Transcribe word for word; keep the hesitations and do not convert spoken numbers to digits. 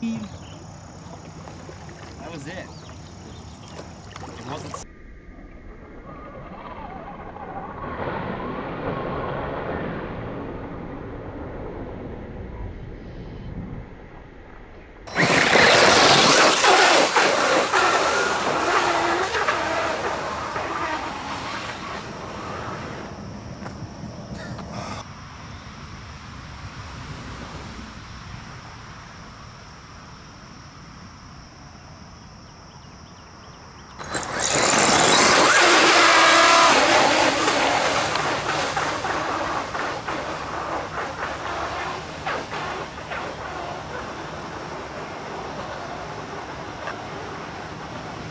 That was it.